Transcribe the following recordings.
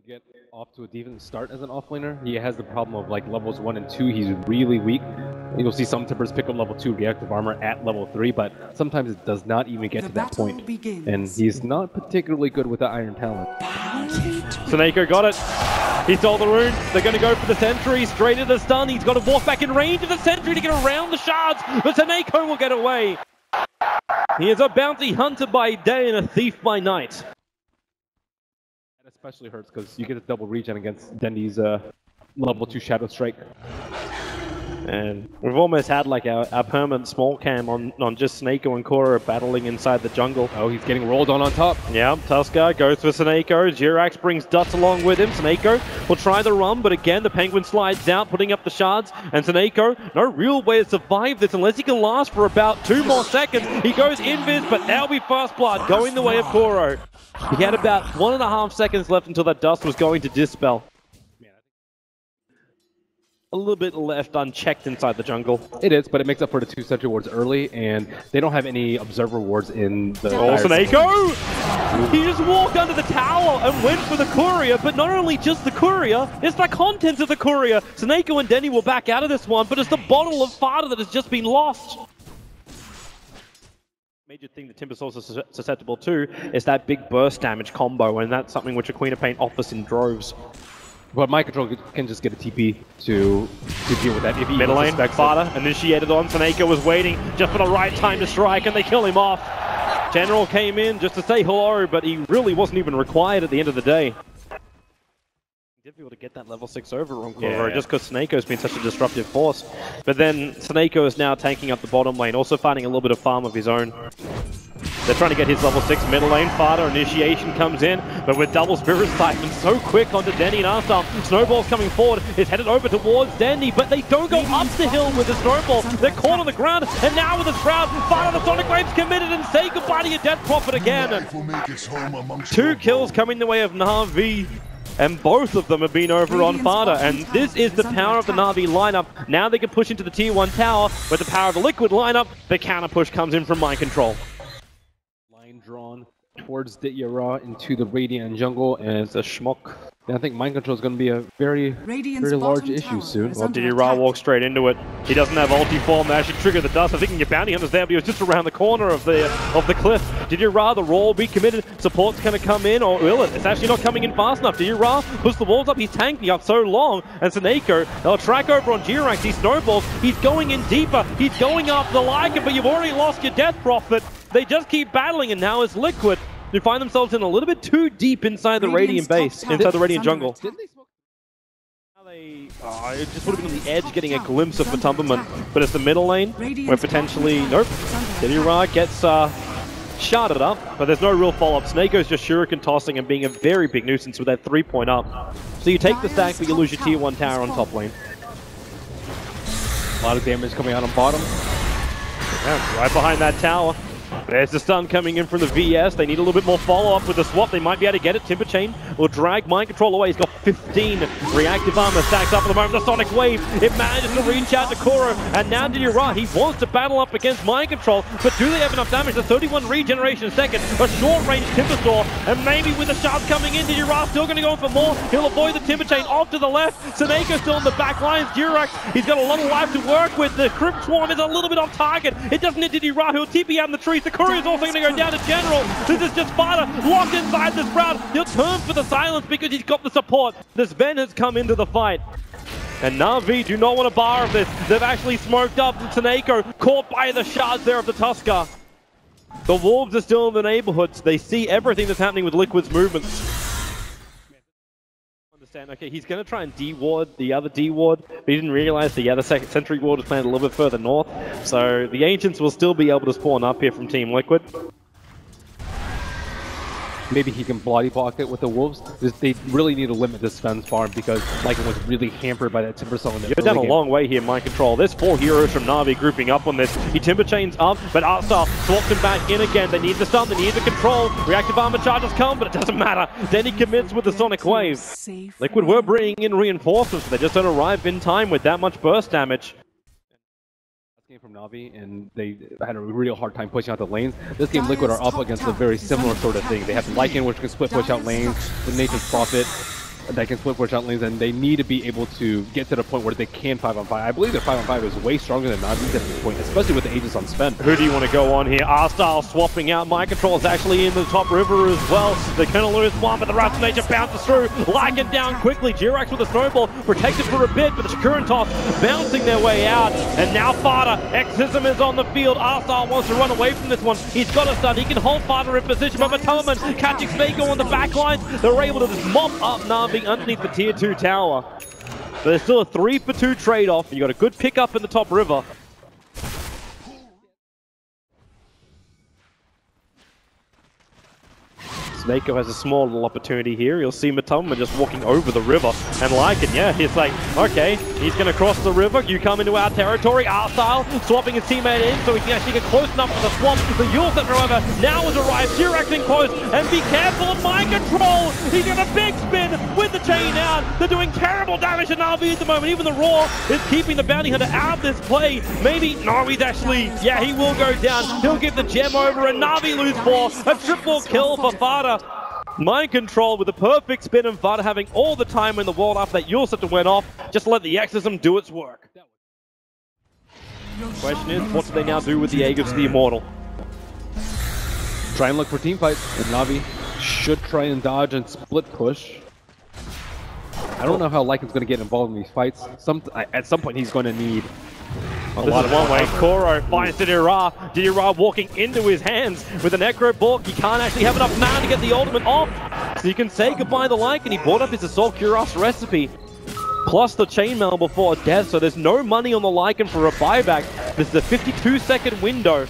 doesn't get off to a decent start as an offlaner. He has the problem of like levels 1 and 2, he's really weak. You'll see some Timbers pick up level 2 Reactive Armor at level 3, but sometimes it does not even get to that point. And he's not particularly good with the Iron Talon. SoNNeikO got it. He stole the rune. They're going to go for the Sentry, straight at the stun. He's got to walk back in range of the Sentry to get around the Shards, but SoNNeikO will get away. He is a Bounty Hunter by day and a Thief by night. That especially hurts because you get a double regen against Dendi's level 2 Shadow Strike. And we've almost had like our permanent small cam on just SoNNeikO and Koro battling inside the jungle. Oh, he's getting rolled on top. Yeah, Tuska goes for SoNNeikO. Xirax brings Dust along with him. SoNNeikO will try the run, but again, the Penguin slides out, putting up the Shards. And SoNNeikO, no real way to survive this unless he can last for about 2 more seconds. He goes invis, but now we Fast Blood going the way of Koro. He had about 1.5 seconds left until that Dust was going to dispel. A little bit left unchecked inside the jungle. It is, but it makes up for the 2 Sentry wards early, and they don't have any Observer wards in the... Oh, SoNNeikO! He just walked under the tower and went for the Courier, but not only just the Courier, it's the contents of the Courier. SoNNeikO and Dendi will back out of this one, but it's the bottle of FATA that has just been lost. Major thing that Timbersaw is susceptible to is that big burst damage combo, and that's something which a Queen of Pain offers in droves. But Mind Control can just get a TP to deal with that. If he middle lane, FATA initiated on. SoNNeikO was waiting just for the right time to strike, and they kill him off. General came in just to say hello, but he really wasn't even required at the end of the day. Difficult to get that level 6 over on Koro, just because SoNNeikO's been such a disruptive force. But then SoNNeikO is now tanking up the bottom lane, also finding a little bit of farm of his own. They're trying to get his level 6 middle lane. FATA initiation comes in, but with double Spirit Siphon so quick onto Dendi and Arstar. Snowball's coming forward, is headed over towards Dendi, but they don't go up the hill with the Snowball. They're caught on the ground, and now with the Shroud, FATA the Sonic Wave's committed, and say goodbye to your Death Prophet again. 2 kills coming the way of Na'Vi, and both of them have been over on FATA, and this is the power of the Na'Vi lineup. Now they can push into the tier 1 tower, but the power of the Liquid lineup, the counter push comes in from Mind Control. Drawn towards Ditya Ra into the Radiant jungle, and it's a schmuck. And I think Mind Control is going to be a very large issue soon. Well, Ditya Ra walks straight into it. He doesn't have ulti form that should trigger the Dust. I think your Bounty Hunter's there, but he was just around the corner of the cliff. Ditya Ra, the roll will be committed. Support's going to come in, or will it? It's actually not coming in fast enough. Ditya Ra puts the walls up. He's tanking up so long. And SoNNeikO, they'll track over on Xirax. He snowballs. He's going in deeper. He's going up the Lycan, but you've already lost your Death Prophet. They just keep battling, and now it's Liquid. They find themselves in a little bit too deep inside the Radiant base, inside the Radiant jungle. It just would have been on the edge getting a glimpse of MATUMBAMAN, but it's the middle lane where potentially, nope, Ditya Ra gets sharded up, but there's no real follow-up. SoNNeikO's just shuriken tossing and being a very big nuisance with that 3-point up. So you take the stack, but you lose your tier 1 tower on top lane. A lot of damage coming out on bottom. Yeah, right behind that tower. There's the stun coming in from the VS. They need a little bit more follow-up with the swap. They might be able to get it. Timber Chain will drag Mind Control away. He's got 15 Reactive Armor stacked up at the moment. The Sonic Wave, it manages to reach out to Koro, and now Ditya Ra, he wants to battle up against Mind Control, but do they have enough damage? The 31 regeneration a second, a short-range Timbersaw, and maybe with the Shards coming in, Ditya Ra still going to go for more. He'll avoid the Timber Chain off to the left. SoNNeikO still in the back lines. Xirax, he's got a lot of life to work with. The Crypt Swarm is a little bit off target. It doesn't hit Ditya Ra, he'll TP out in the tree. The Courier's also going to go down to General. This is just FATA locked inside the Sprout. He'll turn for the silence because he's got the support. This Ven has come into the fight. And Na'Vi do not want a bar of this. They've actually smoked up. SoNNeikO caught by the Shards there of the Tuska. The Wolves are still in the neighborhood. So they see everything that's happening with Liquid's movements. Okay, he's going to try and D-ward the other D-ward, but he didn't realize the other Sentry ward was planned a little bit further north, so the Ancients will still be able to spawn up here from Team Liquid. Maybe he can body block it with the Wolves. They really need to limit this Fen's farm because Lycan was really hampered by that Timbersaw in the early game. You're down a long way here, Mind Control. There's 4 heroes from Na'Vi grouping up on this. He Timber Chains up, but Arstar swaps him back in again. They need the stun, they need the control. Reactive Armor charges come, but it doesn't matter. Then he commits with the Sonic Wave. Liquid were bringing in reinforcements, but they just don't arrive in time with that much burst damage. Game from Na'Vi, and they had a real hard time pushing out the lanes. This game, Liquid are up against a very similar sort of thing. They have Lycan, which can split push out lanes, the Nature's Prophet, that can split push out lanes, and they need to be able to get to the point where they can 5-on-5. I believe their 5-on-5 is way stronger than Na'Vi's at this point, especially with the agents on spend. Who do you want to go on here? Arstar swapping out. Mind Control is actually in the top river as well. They're going to lose one, but the Rust Nature bounces through. Lycan down quickly. Xirax with a snowball, protected for a bit, but the Shakurantos bouncing their way out. And now FATA. Exorcism is on the field. Arstar wants to run away from this one. He's got a stun. He can hold FATA in position, but MATUMBAMAN catching Seneko on the back lines. They're able to just mop up Na'Vi underneath the tier 2 tower. But there's still a 3-for-2 trade-off. You got a good pick-up in the top river. Seneko has a small little opportunity here. You'll see MATUMBAMAN just walking over the river. And Lycan, yeah, he's like, okay, he's going to cross the river. You come into our territory. Arstar swapping his teammate in so he can actually get close enough to the swamp. The Yule Center, however, now has arrived. Xirax in close. And be careful of Mind Control. He's got a big spin with the chain out. They're doing terrible damage to Na'Vi at the moment. Even the Roar is keeping the Bounty Hunter out of this play. Maybe Na'Vi's actually, yeah, he will go down. He'll give the gem over. And Na'Vi lose 4. A triple kill for FATA. Mind Control with a perfect spin and FATA having all the time in the world after that Yule Scepter went off. Just let the Exorcism do its work. Question is, what do they now do with the Aegis of the Immortal? Try and look for team fights, and Na'Vi should try and dodge and split push. I don't know how Lycan's going to get involved in these fights. At some point he's going to need a lot of one-way. Koro finds Ditya Ra. Ditya Ra walking into his hands with an Necro Bork. He can't actually have enough mana to get the ultimate off. So you can say goodbye to Lycan. He bought up his Assault Cuirass recipe, plus the Chainmail before death, so there's no money on the Lycan for a buyback. This is a 52-second window.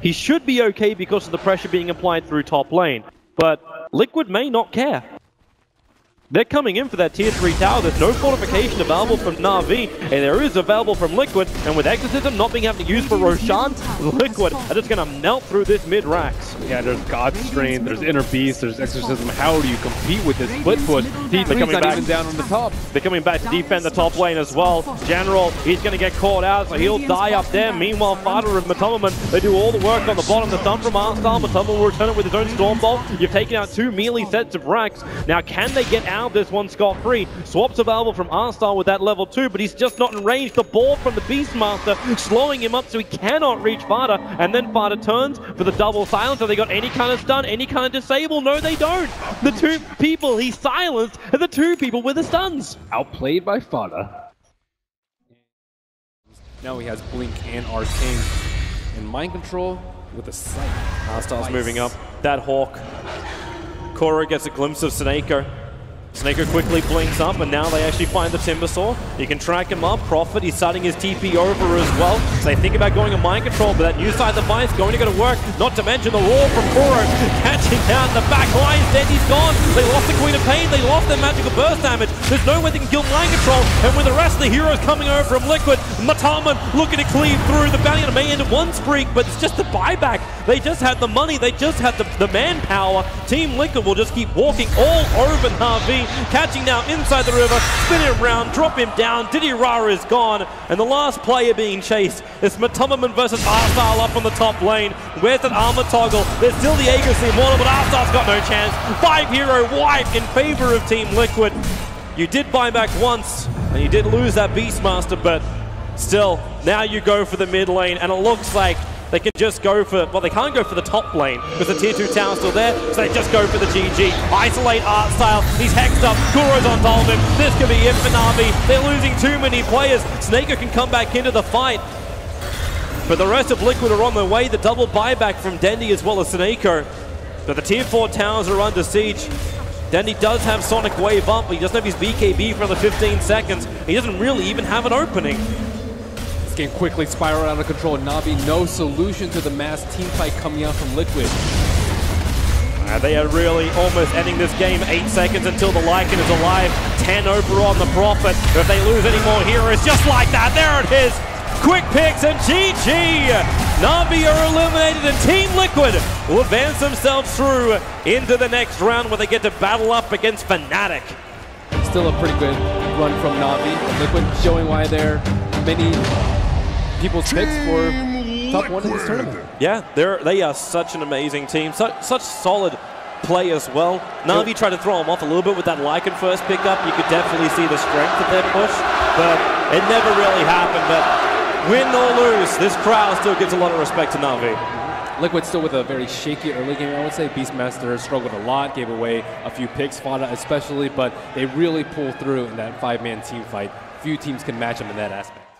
He should be okay because of the pressure being applied through top lane, but Liquid may not care. They're coming in for that tier 3 tower. There's no fortification available from Na'Vi, and there is available from Liquid, and with Exorcism not being able to use for Roshan, Liquid are just going to melt through this mid-Rax. Yeah, there's God Strain, there's Inner Beast, there's Exorcism. How do you compete with this split push? They're coming back down on the top. They're coming back to defend the top lane as well. General, he's going to get caught out, so he'll die up there. Meanwhile, FATA with MATUMBAMAN, they do all the work on the bottom. The thumb from Arstar, MATUMBAMAN will return it with his own Stormbolt. You've taken out 2 melee sets of Rax. Now, can they get out this one scot-free? Swap's available from Arstar with that level 2, but he's just not in range. The ball from the Beastmaster slowing him up so he cannot reach FATA, and then FATA turns for the double silence. Have they got any kind of stun, any kind of disable? No, they don't. The 2 people he silenced are the 2 people with the stuns. Outplayed by FATA. Now he has Blink and Arcane and Mind Control with a sight. Arstar's moving up. That Hawk. Koro gets a glimpse of Seneko. Seneko quickly blinks up, and now they actually find the Timbersaw. You can track him up. Prophet, he's starting his TP over as well. So they think about going to Mind Control, but that new side device going to go to work. Not to mention the roar from Koro catching down the back lines. Dendi's gone. They lost the Queen of Pain. They lost their magical burst damage. There's no way they can kill Mind Control. And with the rest of the heroes coming over from Liquid, MATUMBAMAN looking to cleave through. The Bounty Hunter may end one streak, but it's just the buyback. They just had the money. They just had the manpower. Team Liquid will just keep walking all over Na'Vi. Catching now inside the river, spin him around, drop him down. Ditya Ra is gone, and the last player being chased is MATUMBAMAN versus Arstar up on the top lane. Where's that armor toggle? There's still the Aegis of the Immortal, but Arstar's got no chance. 5-hero wipe in favor of Team Liquid. You did buy back once, and you did lose that Beastmaster, but still, now you go for the mid lane, and it looks like they can just go for, well, they can't go for the top lane because the tier 2 tower's still there, so they just go for the GG. Isolate Artstyle, he's hexed up, Kuro's on top of him. This could be it for Na'Vi. They're losing too many players. Seneko can come back into the fight, but the rest of Liquid are on their way. The double buyback from Dendi as well as Seneko, but the tier 4 towers are under siege. Dendi does have Sonic Wave up, but he doesn't have his BKB for another 15 seconds. He doesn't really even have an opening. This game quickly spiraled out of control. Na'Vi, no solution to the mass teamfight coming out from Liquid. They are really almost ending this game. 8 seconds until the Lycan is alive. 10 over on the Prophet. If they lose any more heroes, just like that, there it is. Quick picks and GG. Na'Vi are eliminated, and Team Liquid will advance themselves through into the next round where they get to battle up against Fnatic. Still a pretty good run from Na'Vi. Liquid showing why they're many people's picks for top 1 in this tournament. Yeah, they are such an amazing team, such solid play as well. Na'Vi tried to throw him off a little bit with that Lycan first pickup. You could definitely see the strength of their push, but it never really happened. But win or lose, this crowd still gives a lot of respect to Na'Vi. Liquid still with a very shaky early game, I would say. Beastmaster struggled a lot, gave away a few picks, FATA especially, but they really pulled through in that 5-man team fight. Few teams can match them in that aspect.